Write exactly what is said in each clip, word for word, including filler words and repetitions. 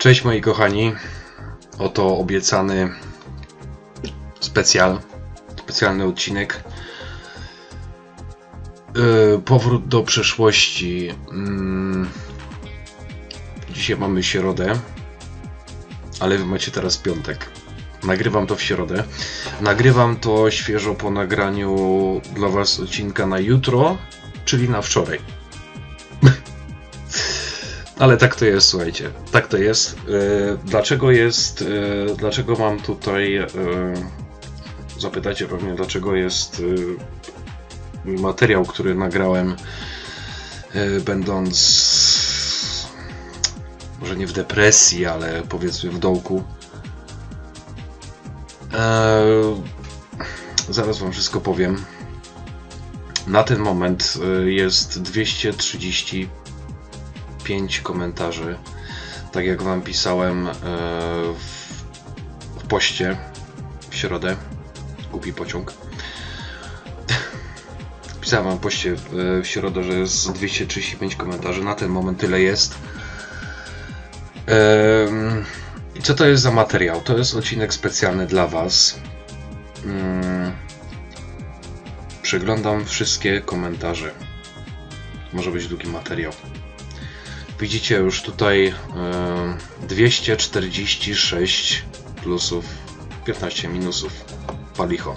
Cześć moi kochani, oto obiecany specjal, specjalny odcinek. Yy, powrót do przeszłości. Yy, dzisiaj mamy środę, ale wy macie teraz piątek. Nagrywam to w środę. Nagrywam to świeżo po nagraniu dla was odcinka na jutro, czyli na wczoraj. Ale tak to jest, słuchajcie, tak to jest. Yy, dlaczego jest, yy, dlaczego mam tutaj, yy, zapytacie pewnie, dlaczego jest yy, materiał, który nagrałem, yy, będąc, może nie w depresji, ale powiedzmy w dołku. Yy, zaraz wam wszystko powiem. Na ten moment yy, jest dwieście trzydzieści pięć komentarzy, tak jak wam pisałem w, w poście w środę, głupi pociąg, pisałem wam w poście w środę, że jest dwieście trzydzieści pięć komentarzy, na ten moment tyle jest. I co to jest za materiał? To jest odcinek specjalny dla was. Przeglądam wszystkie komentarze, może być długi materiał. Widzicie już tutaj dwieście czterdzieści sześć plusów, piętnaście minusów, palicho.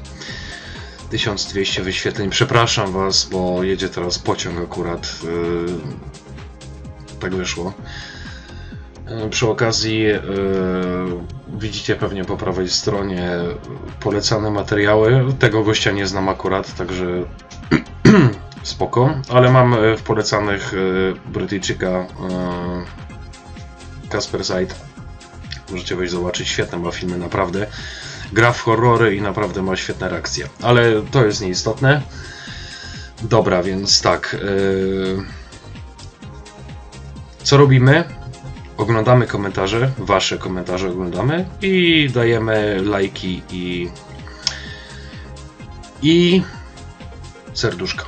tysiąc dwieście wyświetleń. Przepraszam was, bo jedzie teraz pociąg akurat. Tak wyszło. Przy okazji widzicie pewnie po prawej stronie polecane materiały. Tego gościa nie znam akurat, także spoko, ale mam w polecanych Brytyjczyka Casper Side. Możecie wejść zobaczyć, świetne ma filmy, naprawdę. Gra w horrory i naprawdę ma świetne reakcje, ale to jest nieistotne. Dobra, więc tak. Co robimy? Oglądamy komentarze, wasze komentarze oglądamy i dajemy lajki i... i... serduszka.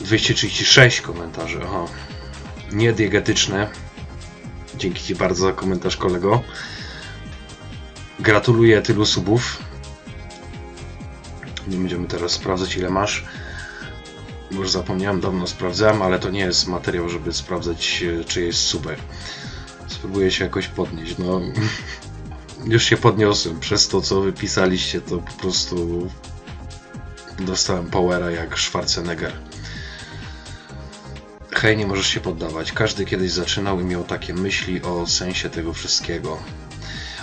dwieście trzydzieści sześć komentarzy, aha, niediegetyczne. Dzięki ci bardzo za komentarz, kolego. Gratuluję tylu subów. Nie będziemy teraz sprawdzać, ile masz. Już zapomniałem, dawno sprawdzałem, ale to nie jest materiał, żeby sprawdzać, czy jest suby. Spróbuję się jakoś podnieść. No, już się podniosłem przez to, co wypisaliście, to po prostu dostałem powera jak Schwarzenegger. Hej, nie możesz się poddawać. Każdy kiedyś zaczynał i miał takie myśli o sensie tego wszystkiego.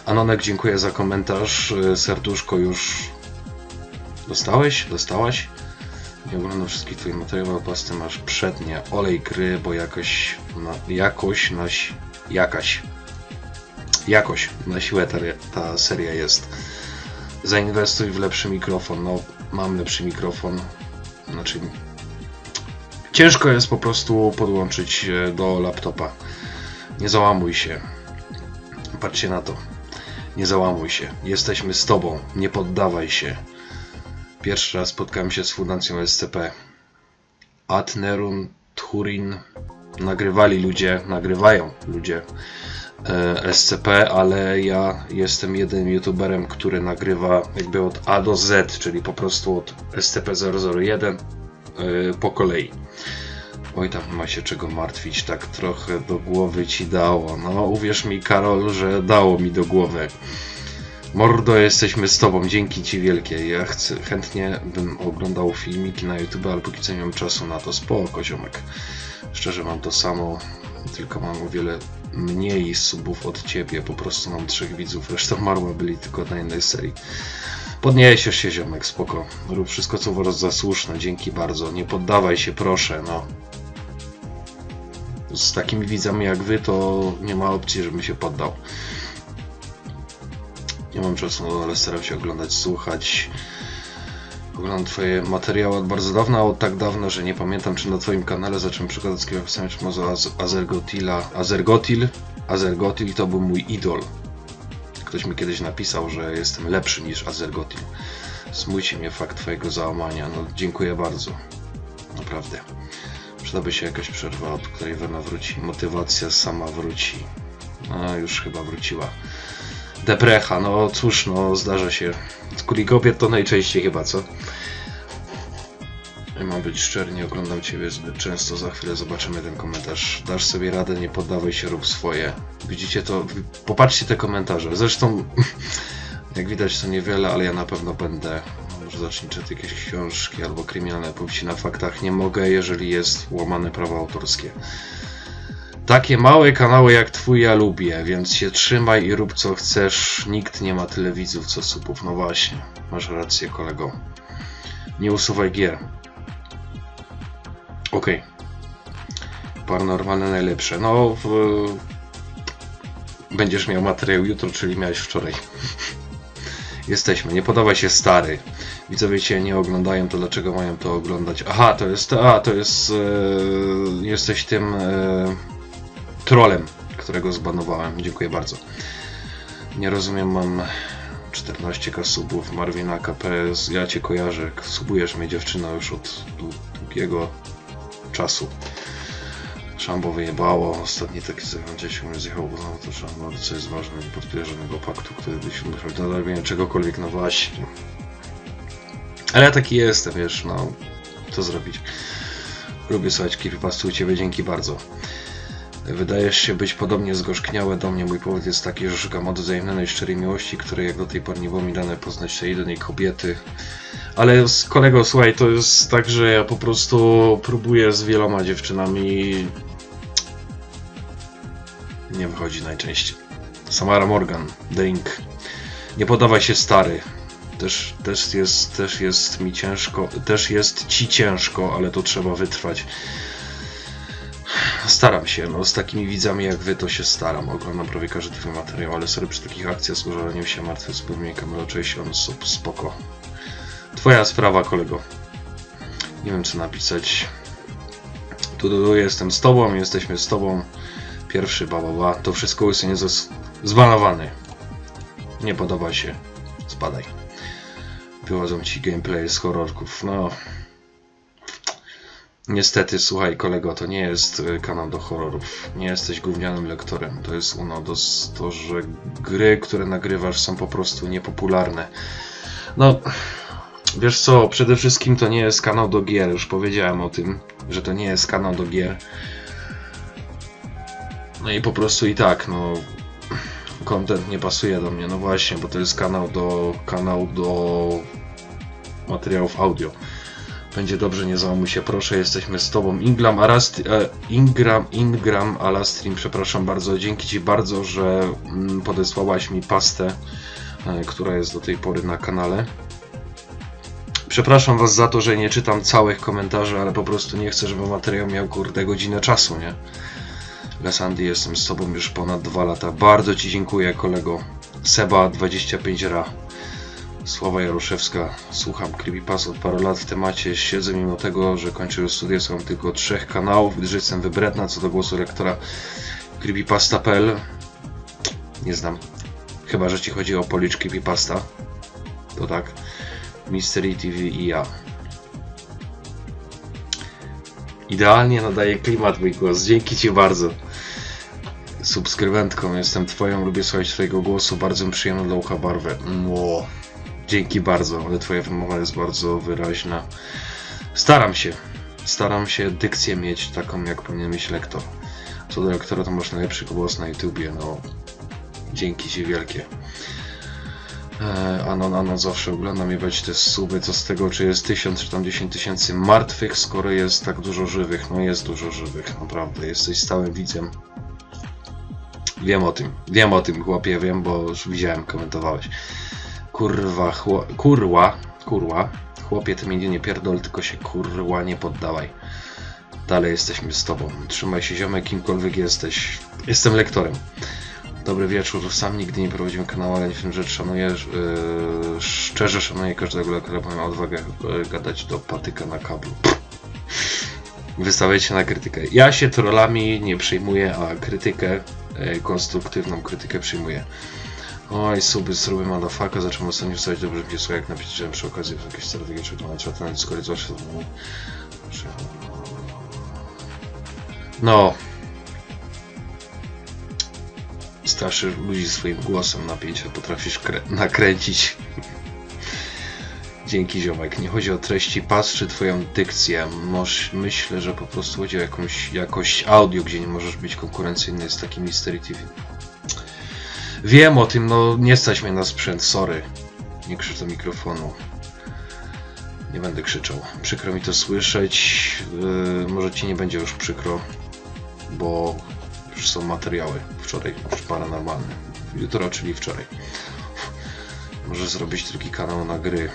Anonek, dziękuję za komentarz. Serduszko już dostałeś? Dostałaś? Nie oglądam wszystkich twoich materiałów, pasty masz przednie. Olej gry, bo jakoś na, jakoś na, jakaś jakoś na siłę ta, ta seria jest. Zainwestuj w lepszy mikrofon. No, mam lepszy mikrofon. Znaczy... ciężko jest po prostu podłączyć do laptopa. Nie załamuj się. Patrzcie na to. Nie załamuj się. Jesteśmy z tobą. Nie poddawaj się. Pierwszy raz spotkałem się z fundacją S C P. Atnerun, Turin. Nagrywali ludzie, nagrywają ludzie S C P, ale ja jestem jednym youtuberem, który nagrywa jakby od A do Z, czyli po prostu od S C P zero zero jeden po kolei. Oj, tam ma się czego martwić, tak trochę do głowy ci dało. No uwierz mi, Karol, że dało mi do głowy. Mordo, jesteśmy z tobą, dzięki ci wielkie. Ja chcę, chętnie bym oglądał filmiki na YouTube, ale póki co nie mam czasu na to. Spoko, ziomek. Szczerze mam to samo, tylko mam o wiele mniej subów od ciebie. Po prostu mam trzech widzów, reszta marła byli tylko na jednej serii. Podniesiesz się, ziomek, spoko. Rób wszystko, co uważasz za słuszne, dzięki bardzo. Nie poddawaj się, proszę, no. Z takimi widzami jak wy, to nie ma opcji, żebym się poddał. Nie mam czasu, ale staram się oglądać, słuchać. Oglądam twoje materiały od bardzo dawna, od tak dawno, że nie pamiętam, czy na twoim kanale zacząłem przygodę z Creepypastami, czy może Azergothila. Azergothil? Azergothil to był mój idol. Ktoś mi kiedyś napisał, że jestem lepszy niż Azergothil. Smuci mnie fakt twojego załamania. No, dziękuję bardzo. Naprawdę. to by się jakaś przerwa, od której Wena wróci. Motywacja sama wróci. A już chyba wróciła. Deprecha, no cóż, no zdarza się. Kuli kobiet to najczęściej chyba, co? I mam być szczery, nie oglądam Ciebie zbyt często, za chwilę zobaczymy ten komentarz. Dasz sobie radę, nie poddawaj się, rób swoje. Widzicie to? Popatrzcie te komentarze. Zresztą, jak widać to niewiele, ale ja na pewno będę. Może zacznę czytać jakieś książki albo kryminalne powieści na faktach. Nie mogę, jeżeli jest łamane prawo autorskie. Takie małe kanały jak twój ja lubię, więc się trzymaj i rób co chcesz. Nikt nie ma tyle widzów co subów. No właśnie, masz rację kolego. Nie usuwaj gier. Okej. Okay. Paranormalne najlepsze. No, w... będziesz miał materiał jutro, czyli miałeś wczoraj. Jesteśmy. Nie podawaj się stary. Widzowie cię nie oglądają, to dlaczego mają to oglądać? Aha, to jest... A, to jest... Yy, jesteś tym... Yy... trolem, którego zbanowałem. Dziękuję bardzo. Nie rozumiem, mam czternaście ka subów, Marwina K P S, ja cię kojarzę, subujesz mnie dziewczyna już od długiego czasu. Szambo wyjebało, ostatni taki zajęcie zjechał, bo znowu to szambo, co jest ważne, nie podpiję żadnego paktu, który byś musiał do robienia czegokolwiek, no właśnie. Ale ja taki jestem, wiesz, no, co zrobić. Lubię słuchać creepypasta u Ciebie, dzięki bardzo. Wydajesz się być podobnie zgorzkniałe do mnie. Mój powód jest taki, że szukam odwzajemnej szczerej miłości, której jak do tej pory nie było mi dane poznać tej jedynej kobiety. Ale kolego, słuchaj, to jest tak, że ja po prostu próbuję z wieloma dziewczynami. Nie wychodzi najczęściej. Samara Morgan, drink. Nie podawaj się stary. Też, też, jest, też jest mi ciężko, też jest ci ciężko, ale to trzeba wytrwać. Staram się, no z takimi widzami jak wy to się staram, oglądam prawie każdy twój materiał, ale sorry przy takich akcjach z użaleniem się martwy z pewnymi kamerą, cześć, on sub, spoko. Twoja sprawa kolego. Nie wiem co napisać. Tu, tu, tu jestem z tobą, jesteśmy z tobą. Pierwszy babawa, to wszystko usunie zbanowany. Nie podoba się, spadaj. Wychodzą ci gameplay z horrorków, no... Niestety, słuchaj kolego, to nie jest kanał do horrorów. Nie jesteś gównianym lektorem. To jest unodos, to, że gry, które nagrywasz są po prostu niepopularne. No, wiesz co, przede wszystkim to nie jest kanał do gier. Już powiedziałem o tym, że to nie jest kanał do gier. No i po prostu i tak, no... Content nie pasuje do mnie, no właśnie, bo to jest kanał do... kanał do... materiałów audio. Będzie dobrze, nie załamuj się, proszę, jesteśmy z tobą. Ingram, Arastri, Ingram, Ingram Alastrim, przepraszam bardzo, dzięki ci bardzo, że podesłałaś mi pastę, która jest do tej pory na kanale. Przepraszam was za to, że nie czytam całych komentarzy, ale po prostu nie chcę, żeby materiał miał, kurde, godzinę czasu, nie? Lesandi, jestem z tobą już ponad dwa lata. Bardzo ci dziękuję, kolego. Seba, dwadzieścia pięć ra. Sława Jaruszewska, słucham creepypasta od paru lat w temacie, siedzę mimo tego, że kończę już studia, słucham tylko trzech kanałów, gdyż jestem wybredna co do głosu lektora creepypasta kropka p l. Nie znam, chyba że ci chodzi o Polish Creepypasta, to tak, Mystery T V i ja. Idealnie nadaje klimat mój głos, dzięki ci bardzo. Subskrybentką jestem twoją, lubię słuchać twojego głosu, bardzo mi przyjemną dla ucha barwę. Mło. Dzięki bardzo, ale twoja wymowa jest bardzo wyraźna. Staram się. Staram się dykcję mieć taką, jak powinien mieć lektor. Co do lektora, to masz najlepszy głos na YouTubie, no... Dzięki ci wielkie. Eee, anon, anon, zawsze oglądam i bać te suby, co z tego, czy jest tysiąc, czy tam dziesięć tysięcy martwych, skoro jest tak dużo żywych. No jest dużo żywych, naprawdę. Jesteś stałym widzem. Wiem o tym. Wiem o tym, chłopie, wiem, bo już widziałem, komentowałeś. Kurwa, chło, kurła, kurła, chłopie, ty mnie nie pierdol, tylko się kurła nie poddawaj. Dalej jesteśmy z tobą. Trzymaj się ziomek, kimkolwiek jesteś. Jestem lektorem. Dobry wieczór, sam nigdy nie prowadziłem kanału, ale nie wiem, że szanuję, yy, szczerze szanuję każdego lektora, bo miał odwagę yy, gadać do patyka na kablu. Wystawiajcie na krytykę. Ja się trollami nie przejmuję, a krytykę, yy, konstruktywną krytykę przyjmuję. Oj, suby, suby, motherfucker, zacząłem ostatnio wstawać dobrze, gdzie słuchaj, jak napisałem przy okazji jakieś strategie, czy to na czat, na Discordzie, coś tam. No. Straszysz ludzi swoim głosem, napięcia potrafisz nakręcić. Dzięki, ziomek. Nie chodzi o treści, pas czy twoją dykcję. Moż, myślę, że po prostu chodzi o jakąś jakość audio, gdzie nie możesz być konkurencyjny z takim Mystery T V. Wiem o tym, no nie stać mnie na sprzęt, sorry. Nie krzycz do mikrofonu. Nie będę krzyczał. Przykro mi to słyszeć. Yy, może ci nie będzie już przykro, bo już są materiały. Wczoraj, już paranormalne. Jutro, czyli wczoraj. Może zrobić drugi kanał na gry.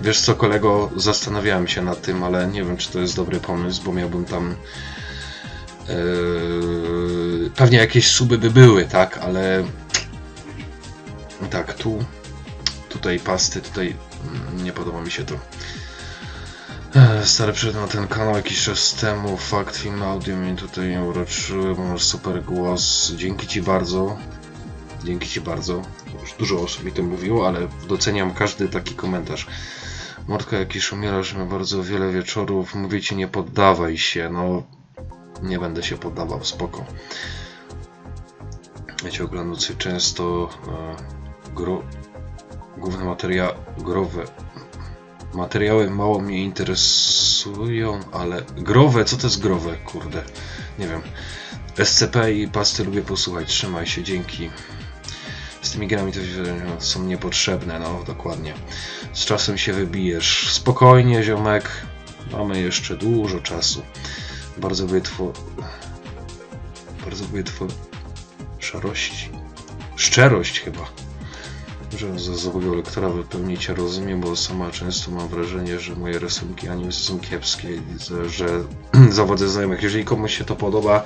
Wiesz co, kolego, zastanawiałem się nad tym, ale nie wiem, czy to jest dobry pomysł, bo miałbym tam... Yy, pewnie jakieś suby by były, tak, ale... Tak, tu... Tutaj pasty, tutaj... Nie podoba mi się to. Stary, przyszedłem na ten kanał jakiś czas temu. Fakt, film audio mnie tutaj nie uroczyły. Masz super głos. Dzięki ci bardzo. Dzięki ci bardzo. Już dużo osób mi to mówiło, ale doceniam każdy taki komentarz. Mordka, jakiś umierasz, ma bardzo wiele wieczorów. Mówię ci, nie poddawaj się. No, nie będę się poddawał, spoko. Ja cię oglądam często. E, gro... Główne materia... growe... Materiały mało mnie interesują, ale... Growe? Co to jest growe? Kurde. Nie wiem. S C P i pasty lubię posłuchać. Trzymaj się, dzięki. Z tymi grami to są niepotrzebne, no dokładnie. Z czasem się wybijesz. Spokojnie, ziomek. Mamy jeszcze dużo czasu. Bardzo wytwo... Bardzo wytwo... Szarości. Szczerość chyba. Że za złego lektora wypełnicie rozumiem, bo sama często mam wrażenie, że moje rysunki anime są kiepskie, że zawodzę znajomych. Jeżeli komuś się to podoba,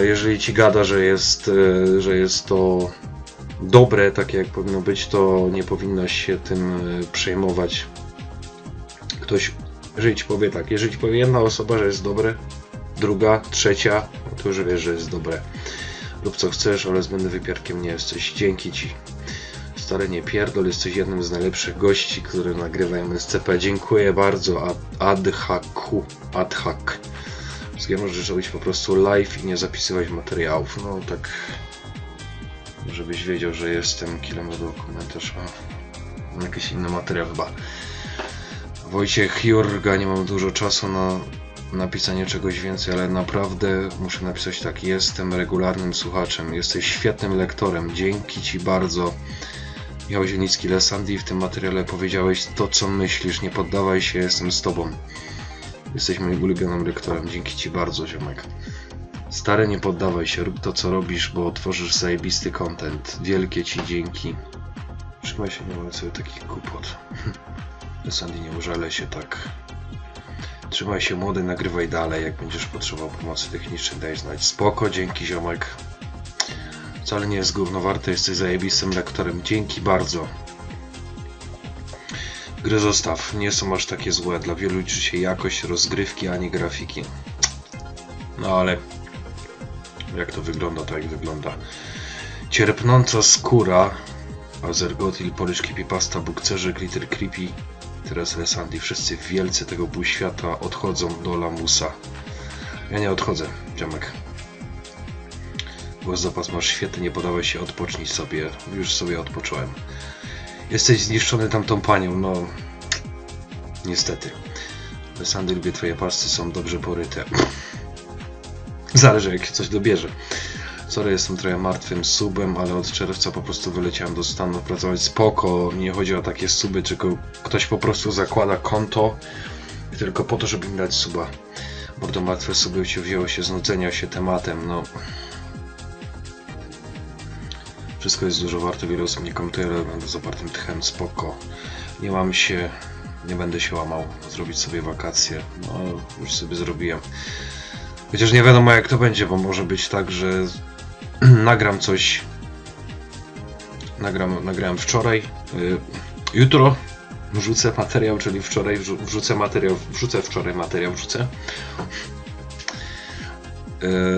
jeżeli ci gada, że jest, że jest to dobre, takie jak powinno być, to nie powinno się tym przejmować. Ktoś, jeżeli ci powie tak, jeżeli ci powie jedna osoba, że jest dobre, druga, trzecia, to już wiesz, że jest dobre. Lub co chcesz, ale zbędnym wypiarkiem nie jesteś. Dzięki ci. Stary, nie pierdol, jesteś jednym z najlepszych gości, które nagrywają S C P. Dziękuję bardzo, Adhaku, Adhak. Wszystkiego możesz robić po prostu live i nie zapisywać materiałów. No tak, żebyś wiedział, że jestem kilem do komentarza. Jakiś inny materiał chyba. Wojciech Jurga, nie mam dużo czasu na napisanie czegoś więcej, ale naprawdę muszę napisać tak. Jestem regularnym słuchaczem, jesteś świetnym lektorem. Dzięki ci bardzo. Michał Zieliński, Lesandi, w tym materiale powiedziałeś to, co myślisz. Nie poddawaj się, jestem z tobą. Jesteś moim ulubionym lektorem. Dzięki ci bardzo, ziomek. Stary, nie poddawaj się. Rób to, co robisz, bo tworzysz zajebisty content. Wielkie ci dzięki. Trzymaj się, nie mamy sobie takich głupot. Lesandi, nie użalę się tak. Trzymaj się, młody, nagrywaj dalej. Jak będziesz potrzebował pomocy technicznej, daj znać. Spoko, dzięki, ziomek. Wcale nie jest gównowarte, jesteś zajebistym lektorem. Dzięki bardzo. Gry zostaw, nie są aż takie złe. Dla wielu liczy się jakość rozgrywki, a nie grafiki. No ale... Jak to wygląda, to jak wygląda. Cierpnąca skóra. Azergothil, Polish Creepypasta, Bukcerze, Glitter Creepy. Teraz Lesandi, wszyscy wielcy tego półświata odchodzą do lamusa. Ja nie odchodzę, ziomek. Głos zapas masz świetny, nie podawaj się, odpocznij sobie. Już sobie odpocząłem. Jesteś zniszczony tamtą panią, no... Niestety. Lesandi, lubię twoje pasty, są dobrze poryte. Zależy, jak się coś dobierze. Sorry, jestem trochę martwym subem, ale od czerwca po prostu wyleciałem do Stanów pracować. Spoko, nie chodzi o takie suby, tylko ktoś po prostu zakłada konto tylko po to, żeby mi dać suba. Bo to martwe suby się wzięło się z nudzenia się tematem, no... Wszystko jest dużo warte, wiele osób nie komentuje, ale będę zapartym tchem, spoko. Nie mam się, nie będę się łamał, zrobić sobie wakacje, no już sobie zrobiłem. Chociaż nie wiadomo jak to będzie, bo może być tak, że nagram coś, nagram, nagrałem wczoraj, yy, jutro wrzucę materiał, czyli wczoraj wrzucę materiał, wrzucę wczoraj materiał, wrzucę.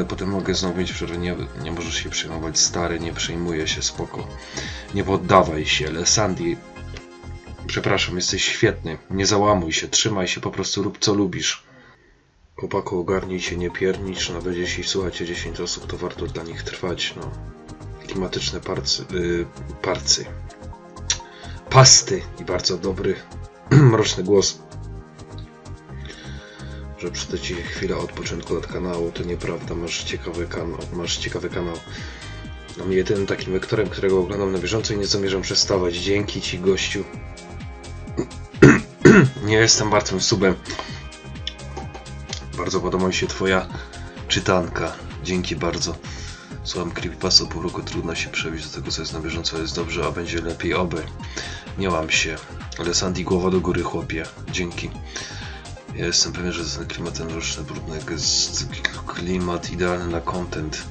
Potem mogę znowu mieć przerwę, nie, nie możesz się przejmować, stary, nie przejmuję się, spoko. Nie poddawaj się, Lesandi, przepraszam, jesteś świetny, nie załamuj się, trzymaj się, po prostu rób co lubisz. Chłopaku, ogarnij się, nie piernicz, nawet jeśli słuchacie dziesięć osób, to warto dla nich trwać, no. Klimatyczne parcy, yy, parcy. Pasty i bardzo dobry, mroczny głos. Że przyda ci chwila odpoczynku od kanału, to nieprawda, masz ciekawy kanał, masz ciekawy kanał. Mam jedynym takim wektorem, którego oglądam na bieżąco i nie zamierzam przestawać. Dzięki ci, gościu. Nie jestem martwym subem. Bardzo podoba mi się twoja czytanka. Dzięki bardzo. Słucham creepypasta po roku, trudno się przebić do tego, co jest na bieżąco, jest dobrze, a będzie lepiej, oby. Nie łam się. Lesandi, głowa do góry, chłopie. Dzięki. Ja jestem pewien, że ten klimat, ten roczny, brudny jest klimat idealny na content.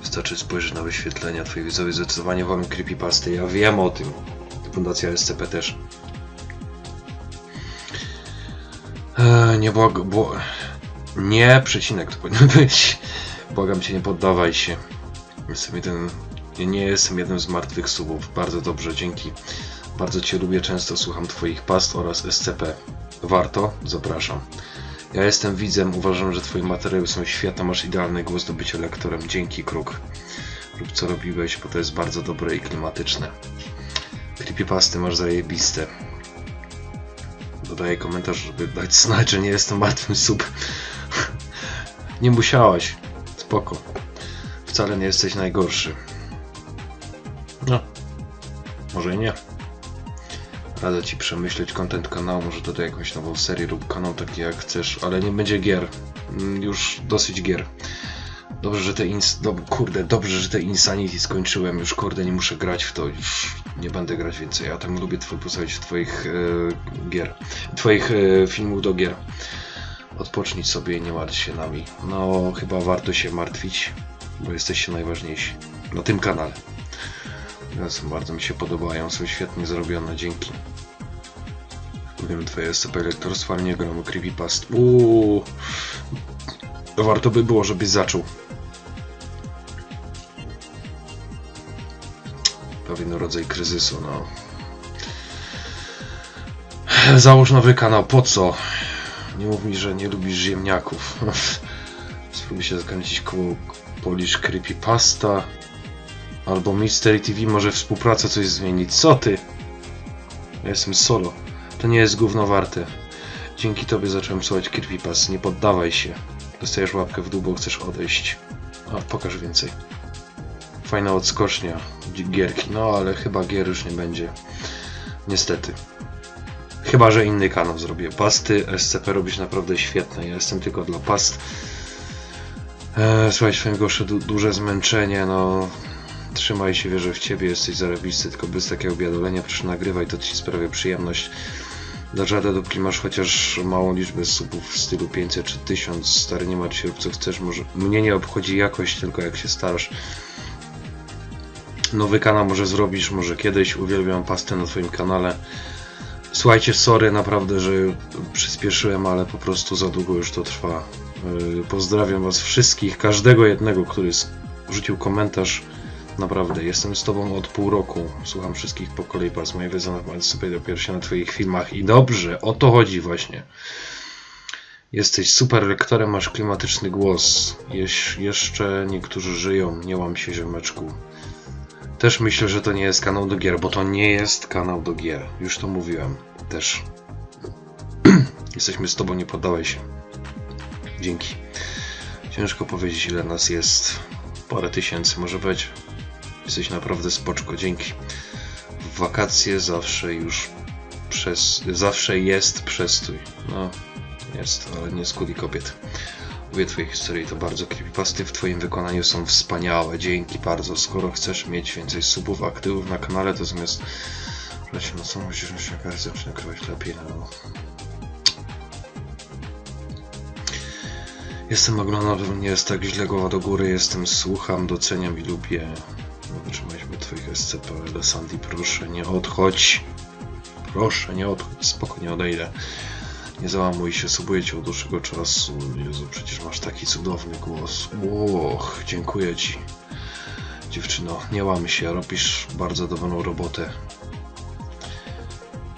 Wystarczy spojrzeć na wyświetlenia. Twoi widzowie zdecydowanie wolą creepypasty. Ja wiem o tym. Fundacja S C P też. Eee, nie błag... Bł nie, przecinek to powinien być. Błagam cię, nie poddawaj się. Jestem jeden... Nie jestem jednym z martwych subów. Bardzo dobrze, dzięki. Bardzo cię lubię, często słucham twoich past oraz S C P. Warto? Zapraszam. Ja jestem widzem, uważam, że twoje materiały są świetne, masz idealny głos do bycia lektorem. Dzięki, Kruk. Rób co robiłeś, bo to jest bardzo dobre i klimatyczne. Creepypasty masz zajebiste. Dodaję komentarz, żeby dać znać, że nie jestem martwym sub. Nie musiałaś. Spoko. Wcale nie jesteś najgorszy. No. Może i nie. Radzę ci przemyśleć content kanału, może dodaj jakąś nową serię lub kanał taki jak chcesz, ale nie będzie gier. Już dosyć gier. Dobrze, że te ins... Dob... Kurde, dobrze, że te Insanity skończyłem. Już kurde, nie muszę grać w to. Już nie będę grać więcej. Ja tam lubię twoje postawić twoich e, gier. Twoich e, filmów do gier. Odpocznij sobie i nie martw się nami. No, chyba warto się martwić, bo jesteście najważniejsi na tym kanale. Bardzo mi się podobają, są świetnie zrobione, dzięki. Wiem, twoje S C P lektorstwa, ale nie gram o creepypast. Uuu, warto by było, żebyś zaczął. Pewien rodzaj kryzysu, no. Załóż nowy kanał, po co? Nie mów mi, że nie lubisz ziemniaków. Spróbuj się zakręcić koło Polish Creepypasta. Albo Mystery T V, może współpraca coś zmienić. Co ty? Ja jestem solo. To nie jest gówno warte. Dzięki tobie zacząłem słuchać creepypast. Nie poddawaj się. Dostajesz łapkę w dół, bo chcesz odejść. A, pokaż więcej. Fajna odskocznia. Gierki. No, ale chyba gier już nie będzie. Niestety. Chyba że inny kanał zrobię. Pasty S C P robisz naprawdę świetne. Ja jestem tylko dla past. Eee, słuchaj, swoim gorsze du duże zmęczenie, no... Trzymaj się, wierzę w ciebie, jesteś zarobisty, tylko bez takiego biadolenia, proszę nagrywaj, to ci sprawia przyjemność. Dasz radę, dopóki masz chociaż małą liczbę subów w stylu pięćset czy tysiąc, stary, nie martw się, rób co chcesz, może... Mnie nie obchodzi jakość, tylko jak się starasz. Nowy kanał może zrobisz, może kiedyś, uwielbiam pastę na twoim kanale. Słuchajcie, sorry, naprawdę, że przyspieszyłem, ale po prostu za długo już to trwa. Pozdrawiam was wszystkich, każdego jednego, który rzucił komentarz. Naprawdę, jestem z tobą od pół roku. Słucham wszystkich po kolei pas. Moje wiedzy sobie dopiero się na twoich filmach. I dobrze, o to chodzi właśnie. Jesteś super lektorem, masz klimatyczny głos. Jeś, jeszcze niektórzy żyją. Nie łam się, ziomeczku. Też myślę, że to nie jest kanał do gier, bo to nie jest kanał do gier. Już to mówiłem. Też. Jesteśmy z tobą, nie poddawaj się. Dzięki. Ciężko powiedzieć, ile nas jest. Parę tysięcy może być. Jesteś naprawdę spoczko, dzięki. W wakacje zawsze już przez... Zawsze jest przestój. No, jest, ale nie skuli kobiet. Lubię twoje historie, to bardzo creepypasty w twoim wykonaniu są wspaniałe. Dzięki bardzo. Skoro chcesz mieć więcej subów, aktywów na kanale, to zamiast... Lecie na samą musisz się okazać, zawsze nakrywać lepiej, no... Jestem oglądany, nie jest tak źle, głowa do góry, jestem, słucham, doceniam i lubię. Wytrzymaliśmy twoich S C P, Lesandi, proszę nie odchodź. Proszę nie odchodź, spokojnie odejdę. Nie załamuj się, subuję cię od dłuższego czasu. Jezu, przecież masz taki cudowny głos. Och, dziękuję ci. Dziewczyno, nie łam się, robisz bardzo dobrą robotę.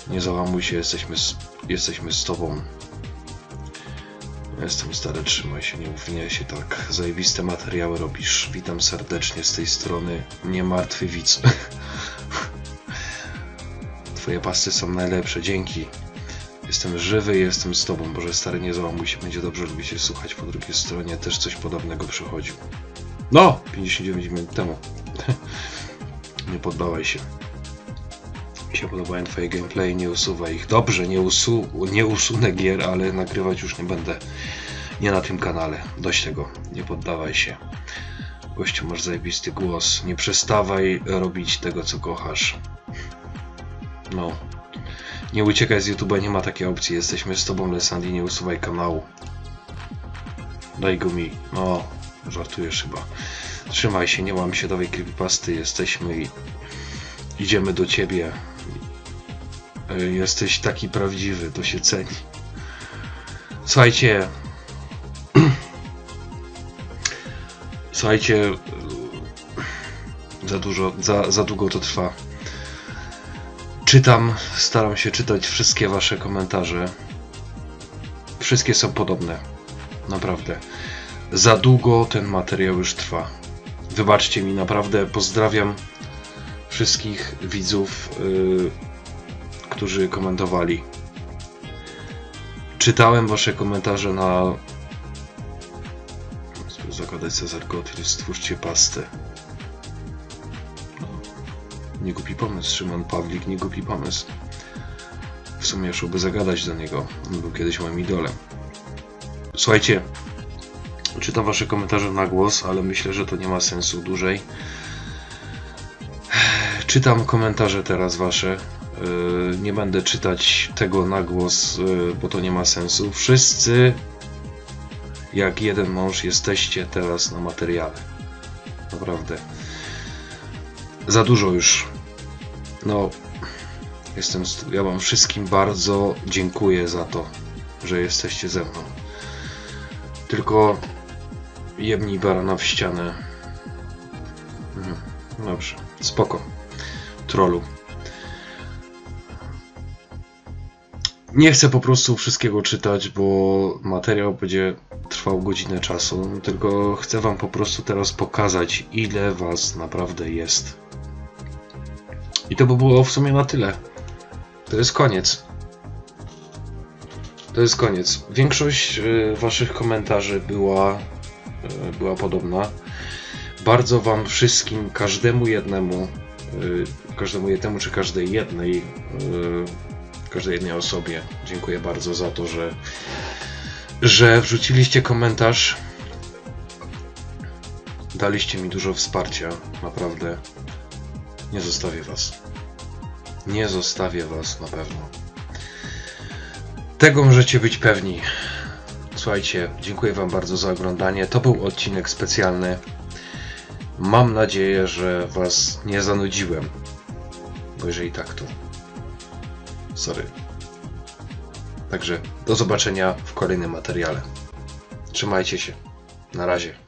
Nie załamuj się, jesteśmy z, jesteśmy z tobą. jestem stary, trzymaj się, nie uwinę się tak. Zajebiste materiały robisz. Witam serdecznie z tej strony. Nie martwy widz. Twoje pasty są najlepsze, dzięki. Jestem żywy i jestem z tobą. Boże stary, nie załamuj się, będzie dobrze, lubię się słuchać. Po drugiej stronie też coś podobnego przychodziło. No! pięćdziesiąt dziewięć minut temu. Nie poddawaj się. Mi się podobają twoje gameplay, nie usuwaj ich. Dobrze, nie, usu nie usunę gier, ale nagrywać już nie będę. Nie na tym kanale. Dość tego. Nie poddawaj się. Gościu, masz zajebisty głos. Nie przestawaj robić tego, co kochasz. No. Nie uciekaj z YouTube'a, nie ma takiej opcji. Jesteśmy z tobą, Lesandi, nie usuwaj kanału. Daj go mi. No, żartujesz chyba. Trzymaj się, nie łam się nowej creepypasty. Jesteśmy i... Idziemy do ciebie. Jesteś taki prawdziwy, to się ceni. Słuchajcie... Słuchajcie... Za dużo, za, za długo to trwa. Czytam, staram się czytać wszystkie wasze komentarze. Wszystkie są podobne. Naprawdę. Za długo ten materiał już trwa. Wybaczcie mi, naprawdę pozdrawiam wszystkich widzów, yy, którzy komentowali. Czytałem wasze komentarze na... Zakładać Azergothil, stwórzcie pastę. No, nie głupi pomysł, Szymon Pawlik, nie głupi pomysł. W sumie szłoby zagadać do niego, on był kiedyś moim idolem. Słuchajcie, czytam wasze komentarze na głos, ale myślę, że to nie ma sensu dłużej. Czytam komentarze teraz wasze, yy, nie będę czytać tego na głos, yy, bo to nie ma sensu. Wszyscy, jak jeden mąż, jesteście teraz na materiale. Naprawdę. Za dużo już. No, jestem, ja wam wszystkim bardzo dziękuję za to, że jesteście ze mną. Tylko jebnij barana w ścianę. Mhm, dobrze, spoko. Trollu. Nie chcę po prostu wszystkiego czytać, bo materiał będzie trwał godzinę czasu, tylko chcę wam po prostu teraz pokazać, ile was naprawdę jest. I to by było w sumie na tyle. To jest koniec. To jest koniec. Większość waszych komentarzy była, była podobna. Bardzo wam wszystkim, każdemu jednemu każdemu jednemu czy każdej jednej każdej jednej osobie dziękuję bardzo za to, że że wrzuciliście komentarz, daliście mi dużo wsparcia, naprawdę nie zostawię was nie zostawię was na pewno, tego możecie być pewni. Słuchajcie, dziękuję wam bardzo za oglądanie, to był odcinek specjalny. Mam nadzieję, że was nie zanudziłem, bo jeżeli tak, to sorry. Także do zobaczenia w kolejnym materiale. Trzymajcie się. Na razie.